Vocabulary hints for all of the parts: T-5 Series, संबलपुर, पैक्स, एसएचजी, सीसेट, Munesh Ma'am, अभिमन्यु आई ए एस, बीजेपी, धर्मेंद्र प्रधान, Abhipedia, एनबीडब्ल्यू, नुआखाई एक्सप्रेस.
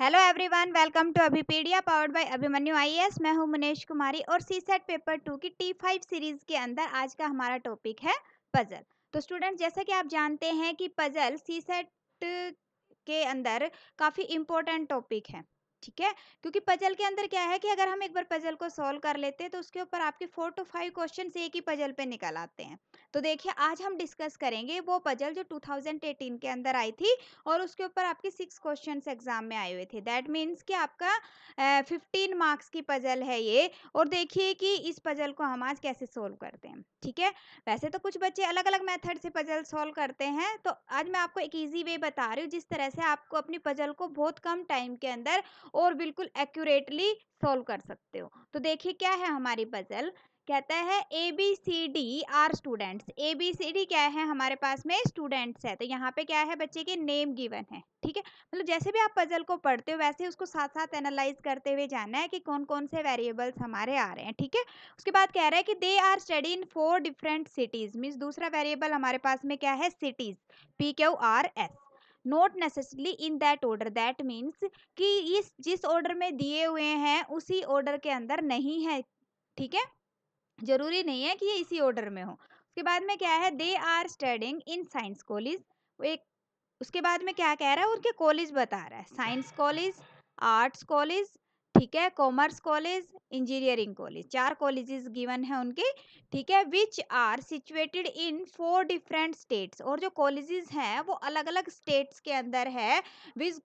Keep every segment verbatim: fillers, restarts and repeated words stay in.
Hello everyone, welcome to Abhipedia powered by अभिमन्यु आई ए एस। मैं हूं मुनेश कुमारी और सीसेट पेपर टू की टी फाइव सीरीज के अंदर आज का हमारा टॉपिक है पजल। तो स्टूडेंट, जैसा कि आप जानते हैं कि पजल सीसेट के अंदर काफ़ी इम्पोर्टेंट टॉपिक है, ठीक है, क्योंकि पजल के अंदर क्या है कि अगर हम एक बार पजल को सॉल्व कर लेते हैं तो उसके ऊपर आपके फोर टू फाइव क्वेश्चन एक ही पजल पे निकल आते हैं। तो देखिए, आज हम डिस्कस करेंगे वो पजल जो टू थाउजेंड एटीन के अंदर आई थी और उसके ऊपर आपके सिक्स क्वेश्चन एग्जाम में आए हुए थे। दैट मीन्स कि आपका फिफ्टीन मार्क्स की पजल है ये। और देखिए कि इस पजल को हम आज कैसे सोल्व करते हैं, ठीक है। वैसे तो कुछ बच्चे अलग अलग मैथड से पजल सोल्व करते हैं, तो आज मैं आपको एक ईजी वे बता रही हूँ जिस तरह से आपको अपनी पजल को बहुत कम टाइम के अंदर और बिल्कुल एक्यूरेटली सॉल्व कर सकते हो। तो देखिए क्या है हमारी पजल। कहता है A B C D are students. A B C D क्या है, हमारे पास में स्टूडेंट्स है। तो यहाँ पे क्या है, बच्चे के नेम गिवन है, ठीक है। मतलब जैसे भी आप पजल को पढ़ते हो वैसे उसको साथ साथ एनालाइज करते हुए जाना है कि कौन कौन से वेरिएबल्स हमारे आ रहे हैं, ठीक है। उसके बाद कह रहा है कि they are study in four different cities. Means दूसरा वेरिएबल हमारे पास में क्या है, cities, P Q R S. Not necessarily in that order. That means कि इस जिस ऑर्डर में दिए हुए हैं उसी ऑर्डर के अंदर नहीं है, ठीक है। जरूरी नहीं है कि ये इसी ऑर्डर में हो। उसके बाद में क्या है, they are studying in science college. एक उसके बाद में क्या कह रहा है, उनके कॉलेज बता रहा है, साइंस कॉलेज, आर्ट्स कॉलेज, ठीक है, कॉमर्स कॉलेज, इंजीनियरिंग कॉलेज। चार कॉलेजेस गिवन है उनके, ठीक है, which are situated in four different states. और जो कॉलेजेस हैं वो अलग अलग स्टेट्स के अंदर है, which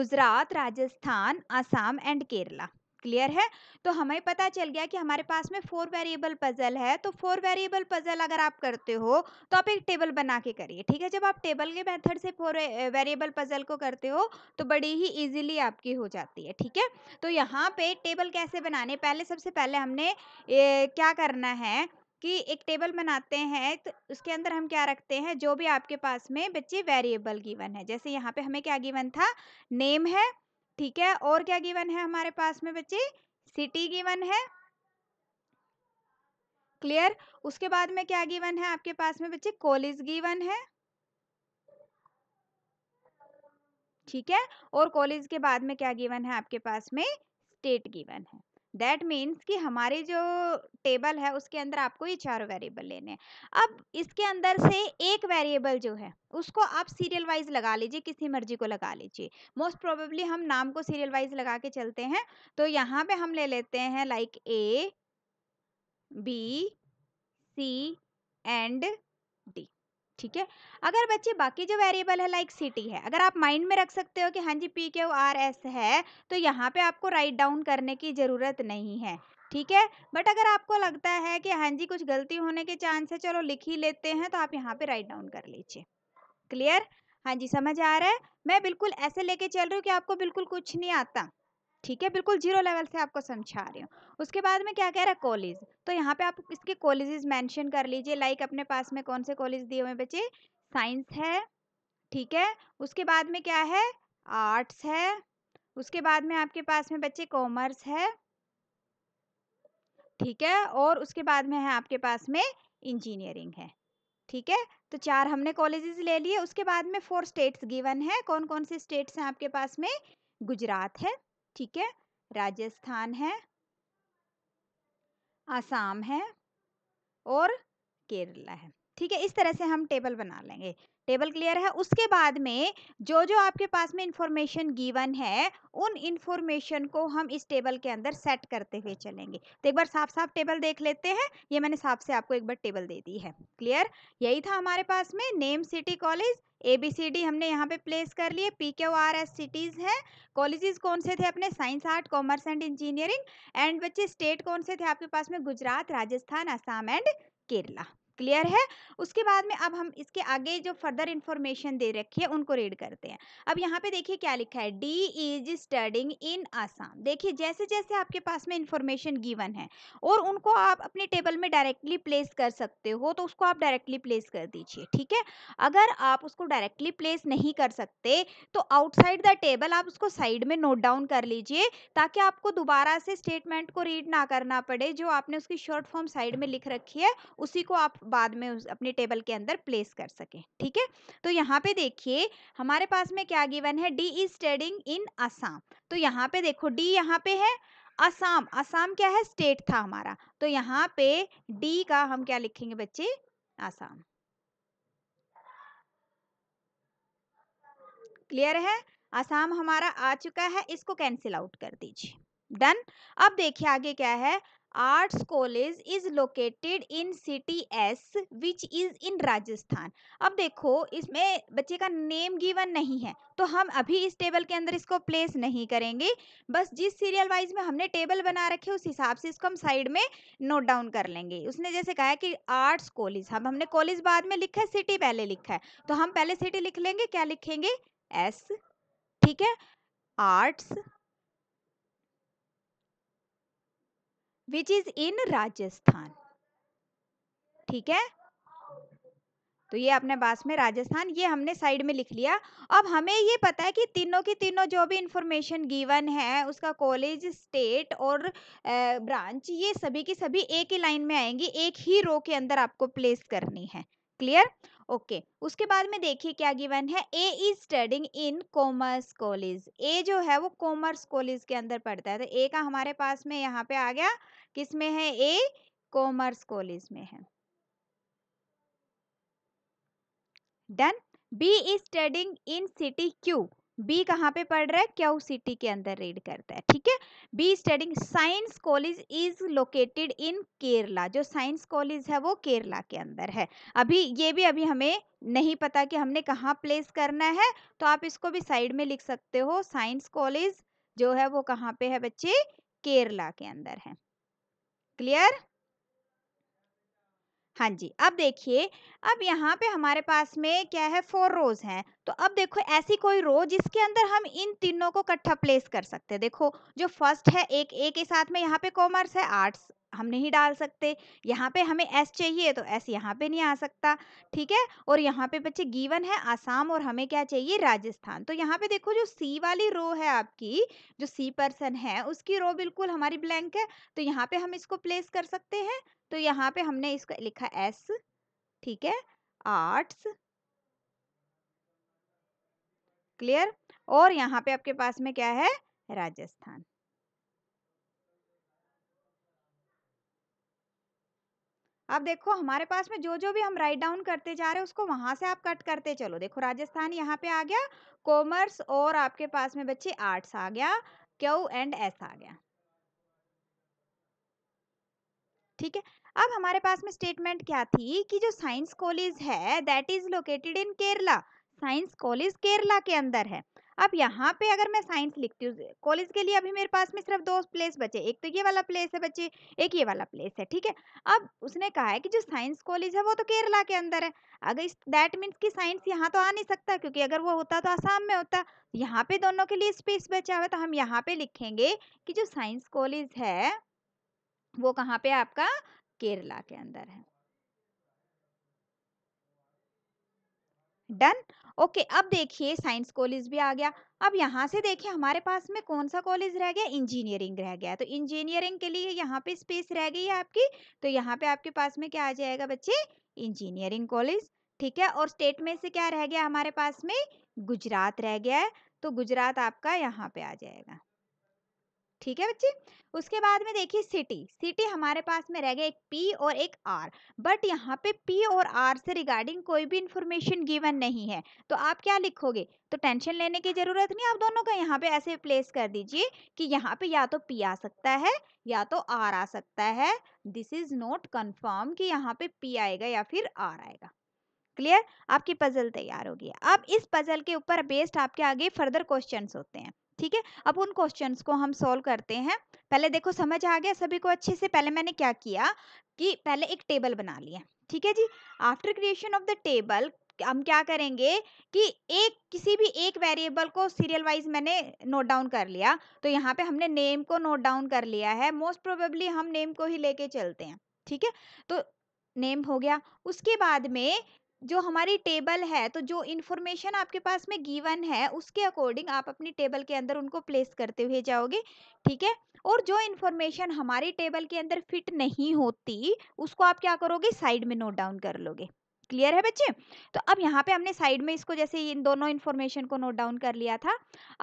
Gujarat, Rajasthan, Assam and Kerala. Clear है। तो हमें पता चल गया कि हमारे पास में फोर वेरिएबल पजल है। तो फोर वेरिएबल पजल अगर आप करते हो तो आप एक टेबल बना के करिए, ठीक है। जब आप टेबल के मेथड से फोर वेरिएबल पजल को करते हो तो बड़ी ही इजीली आपकी हो जाती है, ठीक है। तो यहाँ पे टेबल कैसे बनाने, पहले सबसे पहले हमने ए, क्या करना है कि एक टेबल बनाते हैं। तो उसके अंदर हम क्या रखते हैं, जो भी आपके पास में बच्चे वेरिएबल गिवन है। जैसे यहाँ पे हमें क्या गिवन था, नेम है, ठीक है। और क्या गिवन है हमारे पास में बच्चे, सिटी गिवन है, क्लियर। उसके बाद में क्या गिवन है आपके पास में बच्चे, कॉलेज गिवन है, ठीक है। और कॉलेज के बाद में क्या गिवन है आपके पास में, स्टेट गिवन है। दैट मीन्स कि हमारी जो टेबल है उसके अंदर आपको ये चारों वेरिएबल लेने हैं। अब इसके अंदर से एक वेरिएबल जो है उसको आप सीरियल वाइज लगा लीजिए, किसी मर्जी को लगा लीजिए। मोस्ट प्रोबेबली हम नाम को सीरियल वाइज लगा के चलते हैं। तो यहाँ पे हम ले लेते हैं like A B C and D, ठीक है। अगर बच्चे बाकी जो वेरिएबल है लाइक सिटी है, अगर आप माइंड में रख सकते हो कि हाँ जी पी क्यू आर एस है, तो यहाँ पे आपको राइट डाउन करने की ज़रूरत नहीं है, ठीक है। बट अगर आपको लगता है कि हाँ जी कुछ गलती होने के चांस है, चलो लिख ही लेते हैं, तो आप यहाँ पे राइट डाउन कर लीजिए। क्लियर, हाँ जी समझ आ रहा है। मैं बिल्कुल ऐसे लेके चल रही हूँ कि आपको बिल्कुल कुछ नहीं आता, ठीक है, बिल्कुल जीरो लेवल से आपको समझा रही हूँ। उसके बाद में क्या कह रहा है, कॉलेज। तो यहाँ पे आप इसके कॉलेजेस मेंशन कर लीजिए, लाइक अपने पास में कौन से कॉलेज दिए हुए हैं बच्चे, साइंस है, ठीक है। उसके बाद में क्या है, आर्ट्स है। उसके बाद में आपके पास में बच्चे कॉमर्स है, ठीक है। और उसके बाद में है आपके पास में इंजीनियरिंग है, ठीक है। तो चार हमने कॉलेजेस ले लिए। उसके बाद में फोर स्टेट्स गिवन है। कौन कौन से स्टेट्स हैं आपके पास में, गुजरात है, ठीक है, राजस्थान है, आसाम है और केरला है, ठीक है। इस तरह से हम टेबल बना लेंगे। टेबल क्लियर है। उसके बाद में जो जो आपके पास में इंफॉर्मेशन गिवन है उन इंफॉर्मेशन को हम इस टेबल के अंदर सेट करते हुए चलेंगे। तो एक बार साफ साफ टेबल देख लेते हैं। ये मैंने साफ से आपको एक बार टेबल दे दी है, क्लियर। यही था हमारे पास में name, city, college. A B C D हमने यहाँ पे प्लेस कर लिए। P Q R S cities हैं। कॉलेजेस कौन से थे अपने, science, art, commerce and engineering. And बच्चे स्टेट कौन से थे आपके पास में, गुजरात, राजस्थान, आसाम एंड केरला। क्लियर है। उसके बाद में अब हम इसके आगे जो फर्दर इंफॉर्मेशन दे रखी है उनको रीड करते हैं। अब यहाँ पे देखिए क्या लिखा है, D is studying in Assam. देखिए जैसे जैसे आपके पास में इंफॉर्मेशन गिवन है और उनको आप अपने टेबल में डायरेक्टली प्लेस कर सकते हो तो उसको आप डायरेक्टली प्लेस कर दीजिए, ठीक है। अगर आप उसको डायरेक्टली प्लेस नहीं कर सकते तो आउटसाइड द टेबल आप उसको साइड में नोट डाउन कर लीजिए, ताकि आपको दोबारा से स्टेटमेंट को रीड ना करना पड़े। जो आपने उसकी शॉर्ट फॉर्म साइड में लिख रखी है उसी को आप बाद में उस अपने टेबल के अंदर प्लेस कर सकें। ठीक है, तो यहाँ पे देखिए हमारे पास में क्या गिवन है, D is studying in Assam. तो यहाँ पे देखो डी यहाँ पे है असम, असम क्या है स्टेट था हमारा, तो यहाँ पे डी का हम क्या लिखेंगे बच्चे, असम। क्लियर है, असम हमारा आ चुका है, इसको कैंसिल आउट कर दीजिए, डन। अब देखिए आगे क्या है, arts college is located in city S which is in Rajasthan. अब देखो इसमें बच्चे का नेम गिवन नहीं है तो हम अभी इस टेबल के अंदर इसको प्लेस नहीं करेंगे, बस जिस सीरियल वाइज में हमने टेबल बना रखे उस हिसाब से इसको हम साइड में नोट डाउन कर लेंगे। उसने जैसे कहा है कि आर्ट्स कॉलेज, हम हमने कॉलेज बाद में लिखा है, सिटी पहले लिखा है, तो हम पहले सिटी लिख लेंगे, क्या लिखेंगे एस। ठीक है, arts which is in Rajasthan. ठीक है, तो ये अपने पास में राजस्थान ये हमने साइड में लिख लिया। अब हमें ये पता है कि तीनों की तीनों जो भी इंफॉर्मेशन गिवन है उसका कॉलेज स्टेट और ब्रांच ये सभी की सभी एक ही लाइन में आएंगी, एक ही रो के अंदर आपको प्लेस करनी है। Clear, okay okay. उसके बाद में देखिए क्या गिवन है, A is studying in commerce college. A जो है वो कॉमर्स कॉलेज के अंदर पढ़ता है, तो ए का हमारे पास में यहाँ पे आ गया, किस में है ए, कॉमर्स कॉलेज में है, done. B is studying in city Q. B कहाँ पे पढ़ रहा है, क्यू सिटी के अंदर रीड करता है। ठीक है, B studying science college is located in Kerala. जो साइंस कॉलेज है वो केरला के अंदर है। अभी ये भी अभी हमें नहीं पता कि हमने कहाँ प्लेस करना है, तो आप इसको भी साइड में लिख सकते हो। साइंस कॉलेज जो है वो कहाँ पे है बच्चे, केरला के अंदर है। क्लियर, हाँ जी। अब देखिए अब यहाँ पे हमारे पास में क्या है, फोर रोज हैं, तो अब देखो ऐसी कोई रो जिसके अंदर हम इन तीनों को इकट्ठा प्लेस कर सकते हैं। देखो जो फर्स्ट है एक ए के साथ में, यहाँ पे कॉमर्स है, आर्ट्स हम नहीं डाल सकते, यहाँ पे हमें एस चाहिए तो एस यहाँ पे नहीं आ सकता। ठीक है, और यहाँ पे बच्चे गिवन है आसाम और हमें क्या चाहिए, राजस्थान। तो यहाँ पे देखो जो सी वाली रो है आपकी, जो सी पर्सन है उसकी रो बिल्कुल हमारी ब्लैंक है, तो यहाँ पे हम इसको प्लेस कर सकते हैं। तो यहाँ पे हमने इसको लिखा एस, ठीक है, आर्ट्स। क्लियर, और यहाँ पे आपके पास में क्या है, राजस्थान। अब देखो हमारे पास में जो जो भी हम राइट डाउन करते जा रहे हैं उसको वहां से आप कट करते चलो। देखो राजस्थान यहाँ पे आ गया, कॉमर्स और आपके पास में बच्चे आर्ट्स आ गया, क्यू एंड एस आ गया। ठीक है, अब हमारे पास में स्टेटमेंट क्या थी कि जो साइंस कॉलेज है that is located in Kerala. Science college Kerala के अंदर है। अब यहाँ पे अगर मैं साइंस लिखती हूँ कॉलेज के लिए, अभी मेरे पास में सिर्फ दो प्लेस बचे, एक तो ये वाला प्लेस है बच्चे, एक ये वाला प्लेस है। ठीक है, अब उसने कहा है कि जो साइंस कॉलेज है वो तो केरला के अंदर है, अगर इस दैट मीन्स कि साइंस यहाँ तो आ नहीं सकता क्योंकि अगर वो होता तो आसाम में होता। यहाँ पे दोनों के लिए स्पेस बचा हुआ, तो हम यहाँ पे लिखेंगे कि जो साइंस कॉलेज है वो कहाँ पे आपका, केरला के अंदर है, डन। ओके okay, अब देखिए साइंस कॉलेज भी आ गया। अब यहाँ से देखिए हमारे पास में कौन सा कॉलेज रह गया, इंजीनियरिंग रह गया। तो इंजीनियरिंग के लिए यहाँ पे स्पेस रह गई है आपकी, तो यहाँ पे आपके पास में क्या आ जाएगा बच्चे, इंजीनियरिंग कॉलेज। ठीक है, और स्टेट में से क्या रह गया हमारे पास में, गुजरात रह गया है, तो गुजरात आपका यहाँ पे आ जाएगा। ठीक है बच्चे, उसके बाद में देखिए सिटी, सिटी हमारे पास में रह गया एक पी और एक आर, बट यहाँ पे पी और आर से रिगार्डिंग कोई भी इंफॉर्मेशन गिवन नहीं है, तो आप क्या लिखोगे, तो टेंशन लेने की जरूरत नहीं, आप दोनों का यहाँ पे ऐसे प्लेस कर दीजिए कि यहाँ पे या तो पी आ सकता है या तो आर आ सकता है। दिस इज नॉट कन्फर्म कि यहाँ पे पी आएगा या फिर आर आएगा। क्लियर, आपकी पजल तैयार होगी। अब इस पजल के ऊपर बेस्ड आपके आगे फर्दर क्वेश्चंस होते हैं। ठीक है, अब उन क्वेश्चंस को हम सॉल्व करते हैं। पहले देखो समझ आ गया सभी को अच्छे से। पहले मैंने क्या किया कि पहले एक टेबल बना लिया। ठीक है जी, after creation of the table हम क्या करेंगे कि एक किसी भी एक वेरिएबल को सीरियल वाइज मैंने नोट डाउन कर लिया, तो यहाँ पे हमने नेम को नोट डाउन कर लिया है। मोस्ट प्रोबेबली हम नेम को ही लेके चलते हैं। ठीक है, तो नेम हो गया। उसके बाद में जो हमारी टेबल है, तो जो इन्फॉर्मेशन आपके पास में गिवन है उसके अकॉर्डिंग आप अपनी टेबल के अंदर उनको प्लेस करते हुए जाओगे, ठीक है। और जो इन्फॉर्मेशन हमारी टेबल के अंदर फिट नहीं होती उसको आप क्या करोगे, साइड में नोट डाउन कर लोगे। क्लियर है बच्चे? तो अब यहाँ पे हमने साइड में इसको, जैसे इन दोनों इन्फॉर्मेशन को नोट डाउन कर लिया था।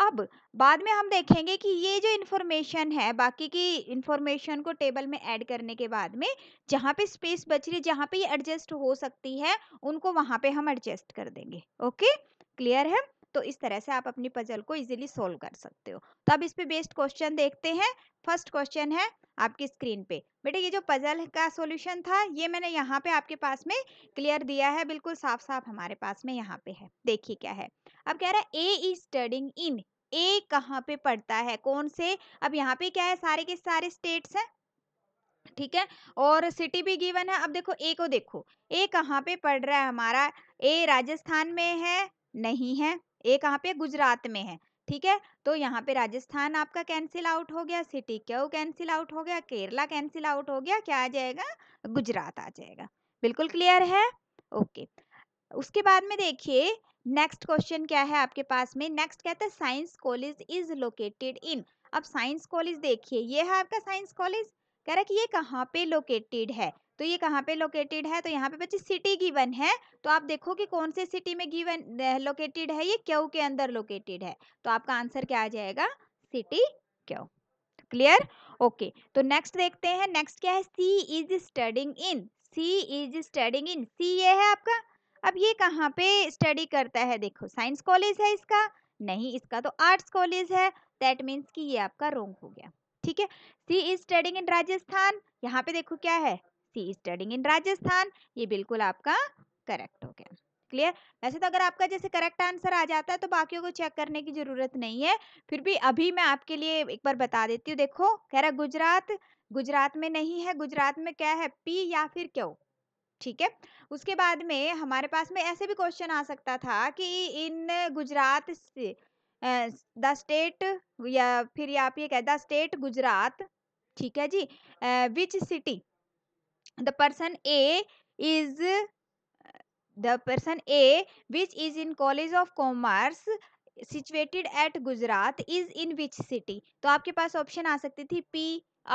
अब बाद में हम देखेंगे कि ये जो इन्फॉर्मेशन है, बाकी की इन्फॉर्मेशन को टेबल में ऐड करने के बाद में जहाँ पे स्पेस बच रही है, जहाँ पे ये एडजस्ट हो सकती है, उनको वहाँ पे हम एडजस्ट कर देंगे। ओके, क्लियर है? तो इस तरह से आप अपनी पजल को इजीली सॉल्व कर सकते हो। तो अब इस पे बेस्ड क्वेश्चन देखते हैं। फर्स्ट क्वेश्चन है आपकी स्क्रीन पे। बेटे ये जो पजल का सॉल्यूशन था ये मैंने यहाँ पे आपके पास में क्लियर दिया है, बिल्कुल साफ साफ हमारे पास में यहाँ पे है। देखिए क्या है, अब कह रहा है ए इज स्टडिंग इन। ए कहाँ पे पढ़ता है, कौन से? अब यहाँ पे क्या है, सारे के सारे स्टेट्स हैं, ठीक है, और सिटी भी गिवन है। अब देखो ए को देखो, ए कहाँ पे पढ़ रहा है हमारा? ए राजस्थान में है? नहीं है। ए कहाँ पे? गुजरात में है, ठीक है। तो यहाँ पे राजस्थान आपका कैंसिल आउट हो गया, सिटी क्यों कैंसिल आउट हो गया, केरला कैंसिल आउट हो गया, क्या आ जाएगा, गुजरात आ जाएगा। बिल्कुल क्लियर है? ओके, उसके बाद में देखिए नेक्स्ट क्वेश्चन क्या है आपके पास में। नेक्स्ट कहता है science college is located in. अब साइंस कॉलेज देखिए, ये है आपका साइंस कॉलेज। कह रहा है कि ये कहाँ पे लोकेटेड है, तो ये कहाँ पे लोकेटेड है, तो यहाँ पे बच्चे सिटी गिवन है, तो आप देखो कि कौन से सिटी में गिवन लोकेटेड है, ये क्यों के अंदर लोकेटेड है, तो आपका आंसर क्या आ जाएगा, सिटी क्यों। क्लियर? ओके, तो नेक्स्ट देखते हैं। नेक्स्ट क्या है, C is studying in. C is studying in, C ये है आपका। अब ये कहाँ पे स्टडी करता है, देखो साइंस कॉलेज है इसका, नहीं, इसका तो आर्ट्स कॉलेज है, दैट मीन्स कि ये आपका रोंग हो गया, ठीक है। C is studying in Rajasthan, यहाँ पे देखो क्या है, सी स्टडिंग इन राजस्थान, ये बिल्कुल आपका करेक्ट हो गया। क्लियर? वैसे तो अगर आपका जैसे करेक्ट आंसर आ जाता है तो बाकियों को चेक करने की जरूरत नहीं है, फिर भी अभी मैं आपके लिए एक बार बता देती हूँ। देखो कह रहा गुजरात, गुजरात में नहीं है, गुजरात में क्या है, पी या फिर क्यों, ठीक है। उसके बाद में हमारे पास में ऐसे भी क्वेश्चन आ सकता था कि इन गुजरात द स्टेट, या फिर आप ये कह द स्टेट गुजरात, ठीक है जी, which city the person A is the person A which is in college of commerce situated at Gujarat is in which city। तो आपके पास ऑप्शन आ सकती थी P,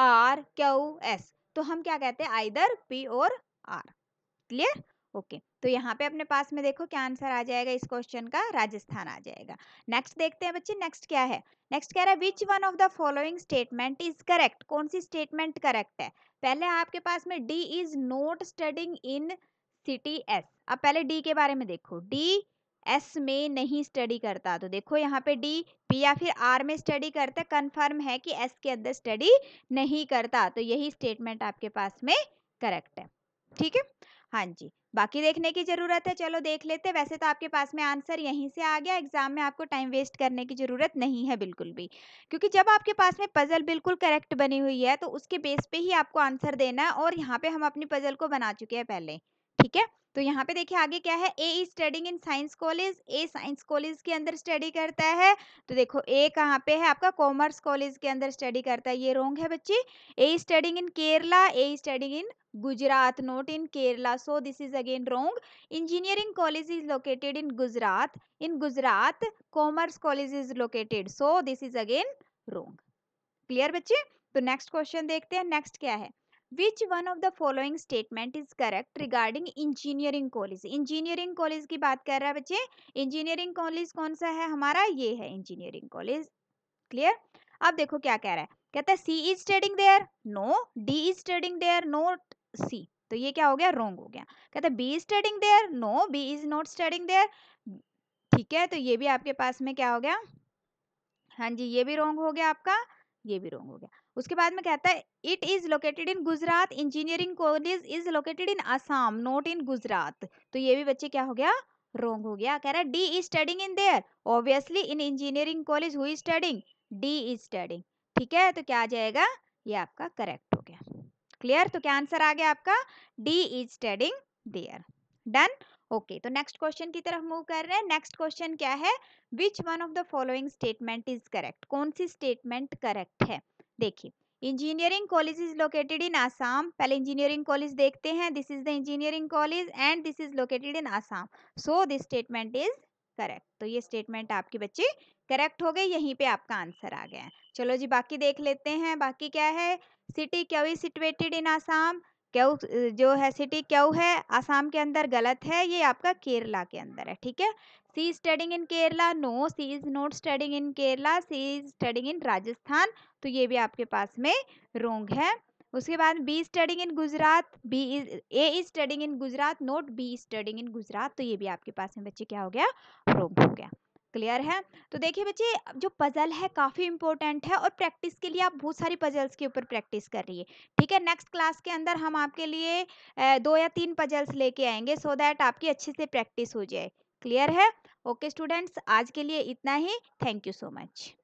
R, Q, S, तो हम क्या कहते हैं, आइदर P और R। क्लियर? ओके, तो यहाँ पे अपने पास में देखो क्या आंसर आ जाएगा इस क्वेश्चन का, राजस्थान आ जाएगा। नेक्स्ट देखते हैं बच्चे, नेक्स्ट क्या है। नेक्स्ट कह रहा है which one of the following statement is correct. कौन सी स्टेटमेंट करेक्ट है? पहले आपके पास में D is not studying in city S. अब पहले डी के बारे में देखो, डी एस में नहीं स्टडी करता, तो देखो यहाँ पे डी, पी या फिर आर में स्टडी करता है, कन्फर्म है कि एस के अंदर स्टडी नहीं करता, तो यही स्टेटमेंट आपके पास में करेक्ट है, ठीक है। हाँ जी, बाकी देखने की ज़रूरत है, चलो देख लेते। वैसे तो आपके पास में आंसर यहीं से आ गया, एग्जाम में आपको टाइम वेस्ट करने की ज़रूरत नहीं है बिल्कुल भी, क्योंकि जब आपके पास में पजल बिल्कुल करेक्ट बनी हुई है तो उसके बेस पे ही आपको आंसर देना है, और यहाँ पे हम अपनी पजल को बना चुके हैं पहले, ठीक है। तो यहाँ पे देखिए आगे क्या है, A is studying in science college. A science college के अंदर स्टडी करता है, तो देखो ए कहाँ पे है आपका, कॉमर्स कॉलेज के अंदर स्टडी करता है, ये रोंग है बच्चे। A is studying in Kerala, A is studying in Gujarat, not in Kerala, so this is again wrong. Engineering college is located in Gujarat, in Gujarat commerce college is located, so this is again wrong. Clear बच्चे? तो next question देखते हैं। Next क्या है, Which one of the following statement is correct regarding engineering college? Engineering college की बात कर रहा है बच्चे, engineering college कौन सा है हमारा, ये है engineering college। Clear? अब देखो क्या कह रहा है, कहता है C is studying there, no, D is studying there, not C, तो ये क्या हो गया, wrong हो गया। कहता है B is studying there, no, B is not studying there, ठीक है, तो ये भी आपके पास में क्या हो गया, हाँ जी, ये भी wrong हो गया आपका, ये भी wrong हो गया। उसके बाद में कहता है it is located in Gujarat, engineering college is located in Assam, not in Gujarat, तो ये भी बच्चे क्या हो गया, रोंग हो गया। कह रहा है D is studying in there, obviously in engineering college who is studying, D is studying, ठीक है, तो क्या आ जाएगा, ये आपका करेक्ट हो गया। क्लियर? तो क्या आंसर आ गया आपका, D is studying there. Done? Okay, तो नेक्स्ट क्वेश्चन की तरफ मूव कर रहे हैं। नेक्स्ट क्वेश्चन क्या है, which one of the following statement is correct. कौन सी स्टेटमेंट करेक्ट है? देखिए engineering college is located in Assam. पहले इंजीनियरिंग कॉलेज देखते हैं. This is the engineering college and this is located in Assam. So this statement is correct. तो ये statement आपके बच्चे करेक्ट हो गए. यहीं पे आपका आंसर आ गया है. चलो जी बाकी देख लेते हैं. बाकी क्या है. सिटी क्यों इज सिचुएटेड इन आसाम. क्यों जो है सिटी क्यों है आसाम के अंदर. गलत है. ये आपका केरला के अंदर है. ठीक है. C is studying in Kerala. No C is not studying in Kerala. C is studying in Rajasthan. तो ये भी आपके पास में रोंग है. उसके बाद B studying in Gujarat. B is A is studying in Gujarat. Not B is studying in Gujarat. तो ये भी आपके पास में बच्चे क्या हो गया रोंग हो गया. क्लियर है. तो देखिए बच्चे जो पजल है काफ़ी इंपॉर्टेंट है और प्रैक्टिस के लिए आप बहुत सारी पजल्स के ऊपर प्रैक्टिस कर रही है. ठीक है. नेक्स्ट क्लास के अंदर हम आपके लिए दो या तीन पजल्स लेके आएंगे सो दैट आपकी अच्छे से प्रैक्टिस हो जाए. क्लियर है. ओके स्टूडेंट्स आज के लिए इतना ही. Thank you so much.